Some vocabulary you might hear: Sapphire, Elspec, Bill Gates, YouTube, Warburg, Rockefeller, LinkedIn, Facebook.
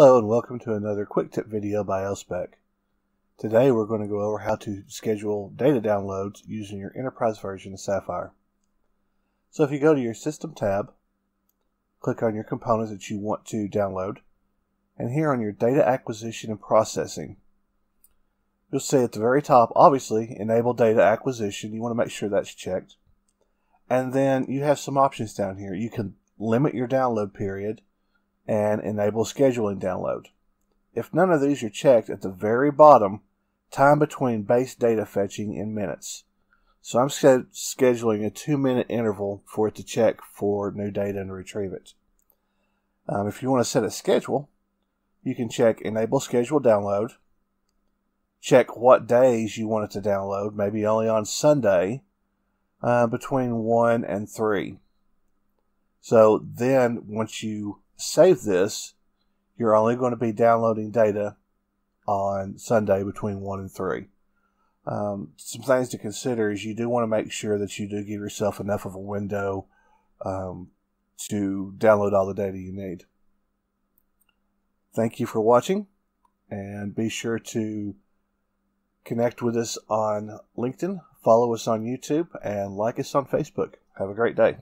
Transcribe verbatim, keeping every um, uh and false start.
Hello and welcome to another quick tip video by Elspec. Today we're going to go over how to schedule data downloads using your enterprise version of Sapphire. So if you go to your system tab, click on your components that you want to download, and here on your data acquisition and processing, you'll see at the very top, obviously, enable data acquisition. You want to make sure that's checked. And then you have some options down here. You can limit your download period and enable scheduling download. If none of these are checked, at the very bottom, time between base data fetching in minutes. So I'm scheduling a two minute interval for it to check for new data and retrieve it. Um, if you want to set a schedule, you can check enable schedule download, check what days you want it to download, maybe only on Sunday, uh, between one and three. So then once you save this, you're only going to be downloading data on Sunday between one and three. Um, some things to consider is you do want to make sure that you do give yourself enough of a window um, to download all the data you need. Thank you for watching, and be sure to connect with us on LinkedIn, follow us on YouTube, and like us on Facebook. Have a great day.